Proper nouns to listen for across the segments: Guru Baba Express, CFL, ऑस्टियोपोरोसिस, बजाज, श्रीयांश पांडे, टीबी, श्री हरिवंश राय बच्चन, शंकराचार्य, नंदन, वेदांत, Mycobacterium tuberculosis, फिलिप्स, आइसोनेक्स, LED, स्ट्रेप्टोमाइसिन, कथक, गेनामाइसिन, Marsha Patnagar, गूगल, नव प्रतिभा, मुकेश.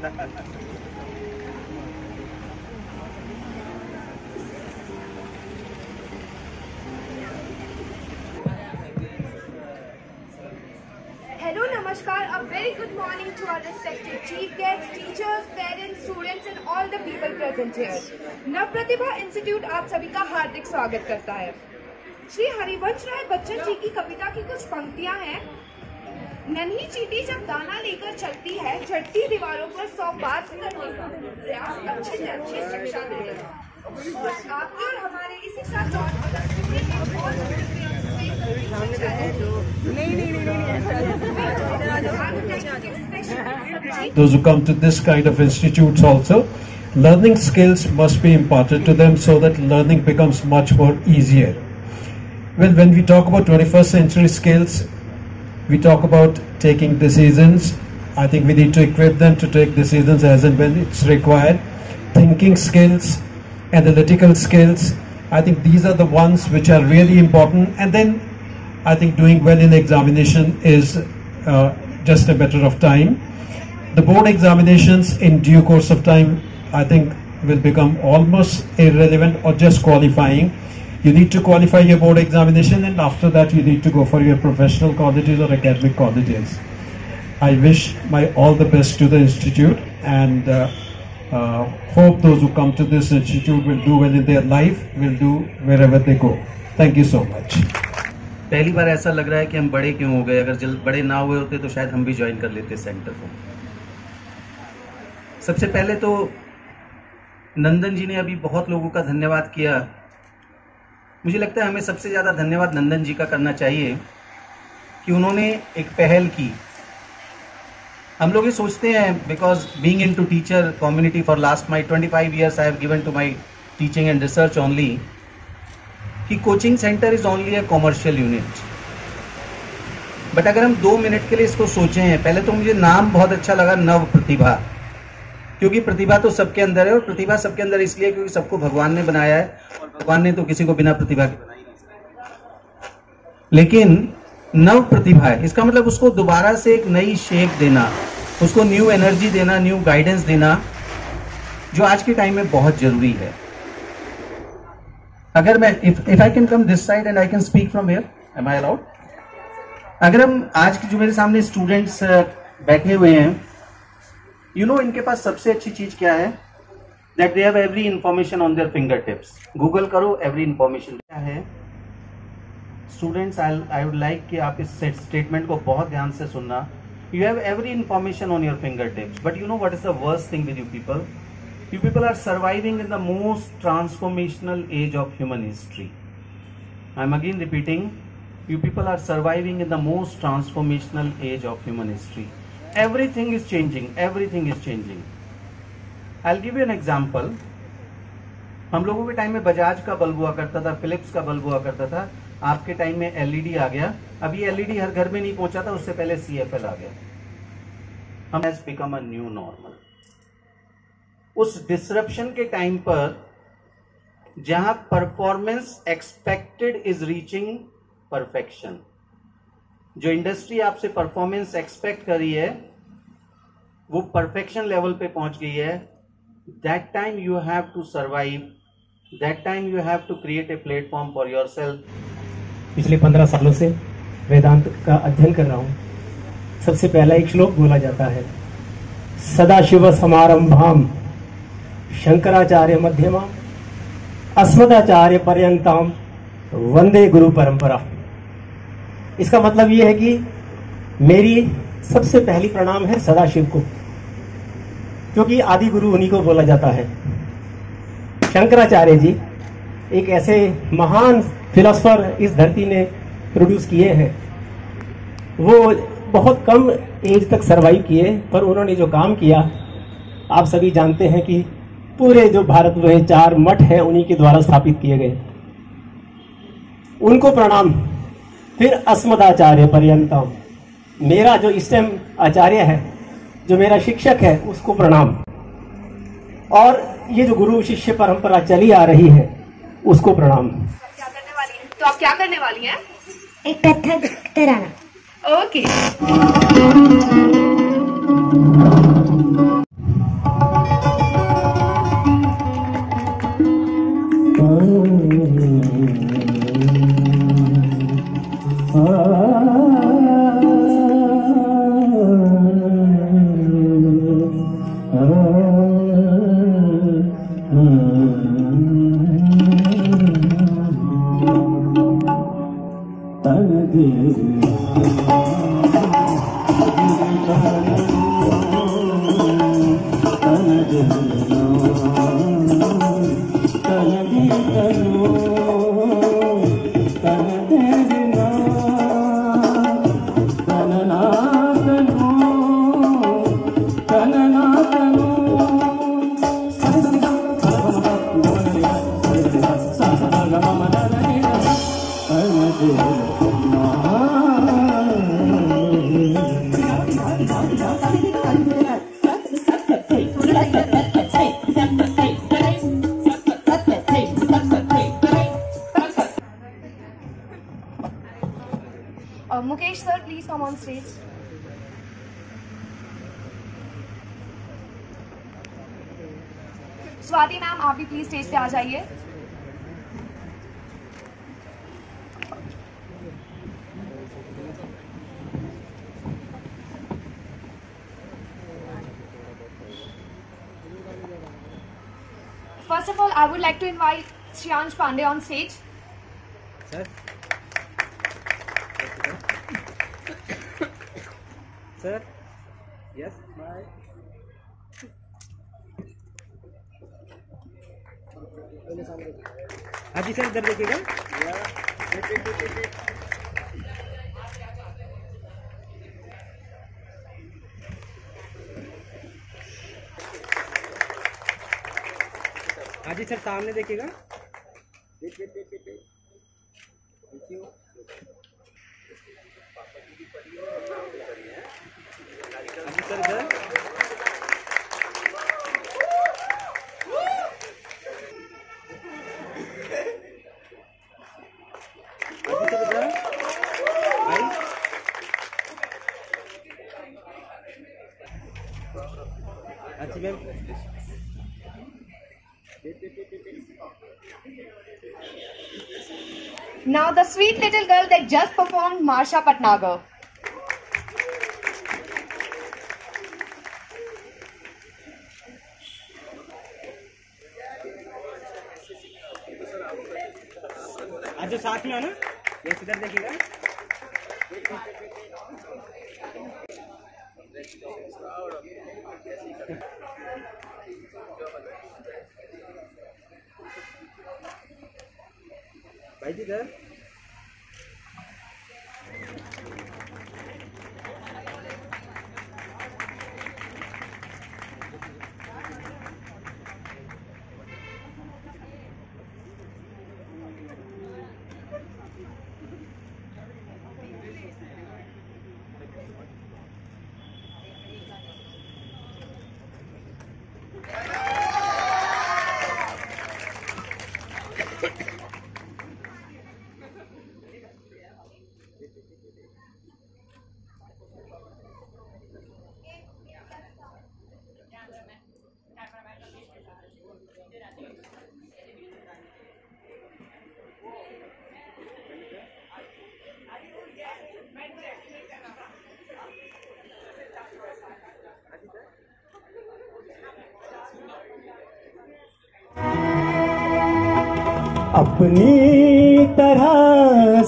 Hello, Namaskar, a very good morning to our respected chief guests, teachers, parents, students and all the people present here. नव प्रतिभा institute आप सभी का हार्दिक स्वागत करता है। श्री हरिवंश राय बच्चन जी की कविता की कुछ पंक्तियां हैं। नन्ही चींटी जब दाना लेकर चलती है, झटती दीवारों पर 100 बार करने का प्रयास अच्छे से अच्छी शिक्षा देती है। आपके और हमारे इसी साथ Those who come to this kind of institutes also, learning skills must be imparted to them so that learning becomes much more easier. Well, when we talk about 21st century skills, we talk about taking decisions. I think we need to equip them to take decisions as and when it's required. Thinking skills, analytical skills, I think these are the ones which are really important. And then I think doing well in examination is just a matter of time. The board examinations in due course of time, I think, will become almost irrelevant or just qualifying. You need to qualify your board examination, and after that you need to go for your professional colleges or academic colleges. I wish my all the best to the institute, and hope those who come to this institute will do well in their life, will do wherever they go. Thank you so much. पहली बार ऐसा लग रहा है कि हम बड़े क्यों हो गए। अगर जल्द बड़े ना हुए होते तो शायद हम भी ज्वाइन कर लेते सेंटर को। सबसे पहले तो नंदन जी ने अभी बहुत लोगों का धन्यवाद किया। मुझे लगता है हमें सबसे ज़्यादा धन्यवाद नंदन जी का करना चाहिए कि उन्होंने एक पहल की। हम लोग ये सोचते हैं, because being into teacher community for last my 25 years, I have given to my teaching and research only, कि coaching centre is only a commercial unit. But अगर हम 2 मिनट के लिए इसको सोचें, पहले तो मुझे नाम बहुत अच्छा लगा, नव प्रतिभा, क्योंकि प्रतिभा तो सबके अंदर है। और प्रतिभा सबके अंदर इसलिए क्योंकि सबको भगवान ने बनाया है, और भगवान ने तो किसी को बिना प्रतिभा के बनाई नहीं। लेकिन नव प्रतिभा है, इसका मतलब उसको दोबारा से एक नई शेप देना, उसको न्यू एनर्जी देना, न्यू गाइडेंस देना, जो आज के टाइम में बहुत जरूरी है। अगर मैं if I can come this side and I can speak from here, am I allowed? अगर हम आज के जो मेरे सामने स्टूडेंट्स बैठे हुए हैं, यू नो, इनके पास सबसे अच्छी चीज क्या है? That they have every information on their finger tips. गूगल करो, एवरी इंफॉर्मेशन क्या है। स्टूडेंट्स, आई वुड लाइक कि आप इस स्टेटमेंट को बहुत ध्यान से सुनना। You have every information on your finger tips, but you know what is the worst thing with you people? You people are surviving in the most transformational age of human history. I am again repeating, you people are surviving in the most transformational age of human history. Everything is changing. Everything is changing. I'll give you an example. हम लोगों के time में बजाज का bulb हुआ करता था, फिलिप्स का bulb हुआ करता था। आपके टाइम में LED आ गया। अभी LED हर घर में नहीं पहुंचा था, उससे पहले CFL आ गया। हम has become a new normal. उस डिसरप्शन के टाइम पर जहां performance expected is reaching perfection, जो इंडस्ट्री आपसे परफॉर्मेंस एक्सपेक्ट कर रही है वो परफेक्शन लेवल पे पहुंच गई है। That time you have to survive, that time you have to create a platform for yourself. पिछले 15 सालों से वेदांत का अध्ययन कर रहा हूँ। सबसे पहला एक श्लोक बोला जाता है, सदाशिव समारंभाम शंकराचार्य मध्यमाम अस्मदाचार्य पर्यंताम वंदे गुरु परंपरा। इसका मतलब यह है कि मेरी सबसे पहली प्रणाम है सदाशिव को, क्योंकि आदि गुरु उन्हीं को बोला जाता है। शंकराचार्य जी एक ऐसे महान फिलोसफर इस धरती ने प्रोड्यूस किए हैं। वो बहुत कम एज तक सर्वाइव किए, पर उन्होंने जो काम किया आप सभी जानते हैं कि पूरे जो भारत में 4 मठ हैं उन्हीं के द्वारा स्थापित किए गए, उनको प्रणाम। फिर अस्मदाचार्य पर्यंतम, मेरा जो इस टाइम आचार्य है, जो मेरा शिक्षक है, उसको प्रणाम। और ये जो गुरु शिष्य परंपरा चली आ रही है उसको प्रणाम। क्या करने वाली है? तो आप क्या करने वाली हैं? एक कथक कराना। Okay. Mukesh sir, please come on stage. Swati ma'am, आप भी प्लीज स्टेज पे आ जाइए. First of all, I would like to invite श्रीयांश पांडे on stage. Sir. Sir. Yes. Bye. Haji sir इधर देखिएगा. हाजी सर सामने देखिएगा. हाजी सर इधर. अच्छी ma'am. Now the sweet little girl that just performed, Marsha Patnagar. आज जो साथ में है ना, ये इधर देखिएगा. भाई जी सर, अपनी तरह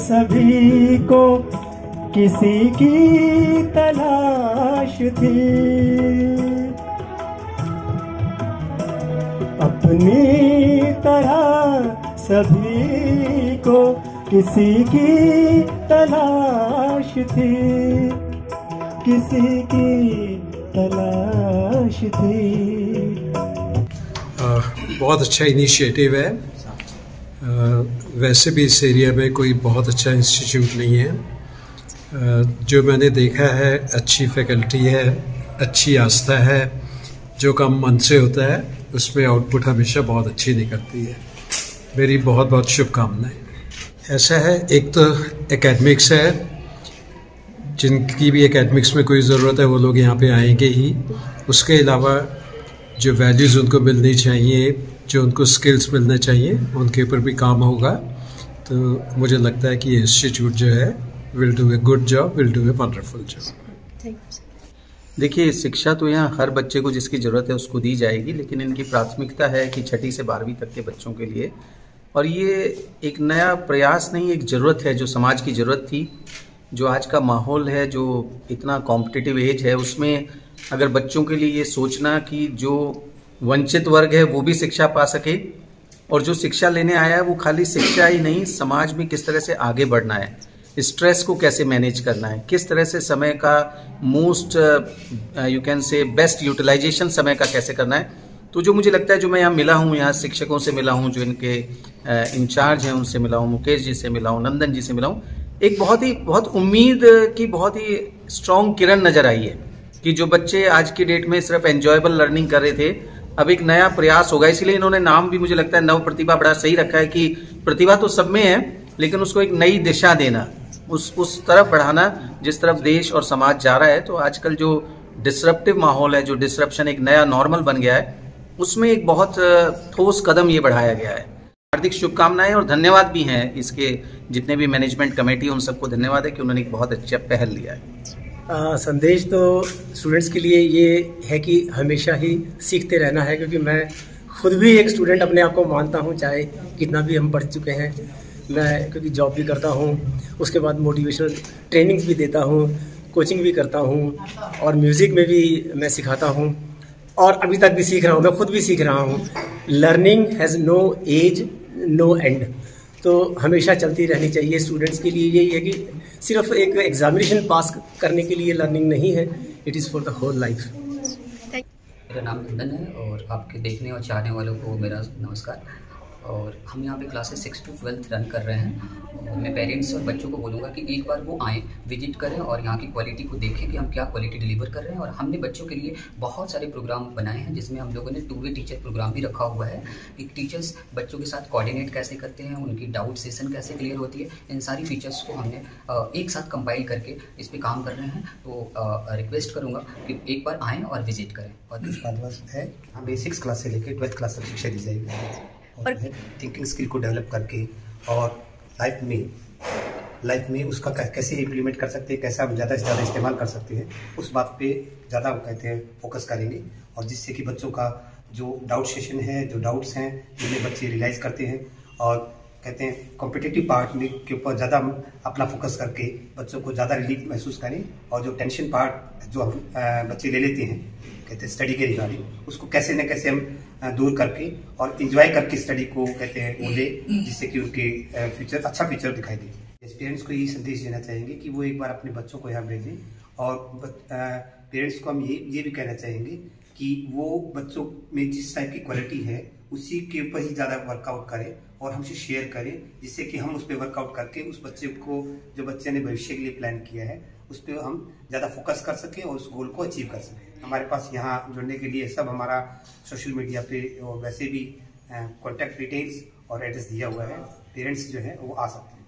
सभी को किसी की तलाश थी, अपनी तरह सभी को किसी की तलाश थी, किसी की तलाश थी. बहुत अच्छा इनिशिएटिव है. वैसे भी इस एरिया में कोई बहुत अच्छा इंस्टीट्यूट नहीं है. जो मैंने देखा है, अच्छी फैकल्टी है, अच्छी आस्था है. जो काम मन से होता है उसमें आउटपुट हमेशा बहुत अच्छी निकलती है. मेरी बहुत बहुत शुभकामनाएं. ऐसा है, एक तो एकेडमिक्स है, जिनकी भी एकेडमिक्स में कोई ज़रूरत है वो लोग यहाँ पे आएंगे ही. उसके अलावा जो वैल्यूज़ उनको मिलनी चाहिए, जो उनको स्किल्स मिलने चाहिए उनके ऊपर भी काम होगा। तो मुझे लगता है कि ये इंस्टीट्यूट जो है will do a good job, will do a wonderful job. देखिए, शिक्षा तो यहाँ हर बच्चे को जिसकी ज़रूरत है उसको दी जाएगी, लेकिन इनकी प्राथमिकता है कि 6ठी से 12वीं तक के बच्चों के लिए, और ये एक नया प्रयास नहीं, एक ज़रूरत है जो समाज की ज़रूरत थी। जो आज का माहौल है, जो इतना कॉम्पिटिटिव एज है, उसमें अगर बच्चों के लिए ये सोचना कि जो वंचित वर्ग है वो भी शिक्षा पा सके, और जो शिक्षा लेने आया है वो खाली शिक्षा ही नहीं, समाज में किस तरह से आगे बढ़ना है, स्ट्रेस को कैसे मैनेज करना है, किस तरह से समय का most you can say best utilization समय का कैसे करना है। तो जो मुझे लगता है, जो मैं यहाँ मिला हूँ, यहाँ शिक्षकों से मिला हूँ, जो इनके इंचार्ज हैं उनसे मिला हूँ, मुकेश जी से मिला हूँ, नंदन जी से मिला हूँ, एक बहुत उम्मीद की बहुत ही स्ट्रॉन्ग किरण नज़र आई है कि जो बच्चे आज की डेट में सिर्फ एन्जॉयबल लर्निंग कर रहे थे, अब एक नया प्रयास होगा। इसीलिए इन्होंने नाम भी मुझे लगता है नव प्रतिभा बड़ा सही रखा है कि प्रतिभा तो सब में है, लेकिन उसको एक नई दिशा देना, उस तरफ बढ़ाना जिस तरफ देश और समाज जा रहा है। तो आजकल जो डिसरप्टिव माहौल है, जो डिसरप्शन एक नया नॉर्मल बन गया है, उसमें एक बहुत ठोस कदम ये बढ़ाया गया है। हार्दिक शुभकामनाएं और धन्यवाद भी हैं इसके जितने भी मैनेजमेंट कमेटी, उन सबको धन्यवाद है कि उन्होंने एक बहुत अच्छा पहल लिया है। संदेश तो स्टूडेंट्स के लिए ये है कि हमेशा ही सीखते रहना है, क्योंकि मैं खुद भी एक स्टूडेंट अपने आप को मानता हूँ, चाहे कितना भी हम पढ़ चुके हैं। मैं क्योंकि जॉब भी करता हूँ, उसके बाद मोटिवेशनल ट्रेनिंग्स भी देता हूँ, कोचिंग भी करता हूँ, और म्यूज़िक में भी मैं सिखाता हूँ, और अभी तक भी सीख रहा हूँ, मैं खुद भी सीख रहा हूँ। Learning has no age, no end, तो हमेशा चलती रहनी चाहिए। स्टूडेंट्स के लिए यही है कि सिर्फ एक एग्जामिनेशन पास करने के लिए लर्निंग नहीं है, it is for the whole life. मेरा नाम नंदन है और आपके देखने और चाहने वालों को मेरा नमस्कार। और हम यहाँ पे क्लासेस 6 से 12 रन कर रहे हैं, और मैं पेरेंट्स और बच्चों को बोलूँगा कि एक बार वो आएँ, विजिट करें और यहाँ की क्वालिटी को देखें कि हम क्या क्वालिटी डिलीवर कर रहे हैं। और हमने बच्चों के लिए बहुत सारे प्रोग्राम बनाए हैं, जिसमें हम लोगों ने 2-वे टीचर प्रोग्राम भी रखा हुआ है कि टीचर्स बच्चों के साथ कोऑर्डिनेट कैसे करते हैं, उनकी डाउट सेशन कैसे क्लियर होती है। इन सारी फीचर्स को हमने एक साथ कंपाइल करके इस पर काम कर रहे हैं। तो रिक्वेस्ट करूँगा कि एक बार आएँ और विजिट करें। और हमें 6 क्लास से लेकर 12th क्लास तक शिक्षा दी जाएगी, और थिंकिंग स्किल को डेवलप करके और लाइफ में उसका कैसे इम्प्लीमेंट कर सकते हैं, कैसे हम ज़्यादा से ज़्यादा इस्तेमाल कर सकते हैं, उस बात पे ज़्यादा कहते हैं फोकस करेंगे। और जिससे कि बच्चों का जो डाउट सेशन है, जो डाउट्स हैं, इन्हें बच्चे रियलाइज करते हैं, और कहते हैं कॉम्पिटिटिव पार्ट में के ऊपर ज़्यादा अपना फोकस करके बच्चों को ज़्यादा रिलीफ महसूस करें। और जो टेंशन पार्ट जो बच्चे ले लेते हैं, कहते हैं स्टडी के रिगार्डिंग, उसको कैसे न कैसे हम दूर करके और इन्जॉय करके स्टडी को कहते हैं वो ले, जिससे कि उनके फ्यूचर अच्छा फ्यूचर दिखाई दे। पेरेंट्स को यही संदेश देना चाहेंगे कि वो एक बार अपने बच्चों को यहाँ भेजें। और पेरेंट्स को हम ये भी कहना चाहेंगे कि वो बच्चों में जिस टाइप की क्वालिटी है उसी के ऊपर ही ज़्यादा वर्कआउट करें और हमसे शेयर करें, जिससे कि हम उस पर वर्कआउट करके उस बच्चे को, जो बच्चे ने भविष्य के लिए प्लान किया है, उस पर हम ज़्यादा फोकस कर सकें और उस गोल को अचीव कर सकें। हमारे पास यहाँ जुड़ने के लिए सब हमारा सोशल मीडिया पे और वैसे भी कॉन्टैक्ट डिटेल्स और एड्रेस दिया हुआ है। पेरेंट्स जो है वो आ सकते हैं।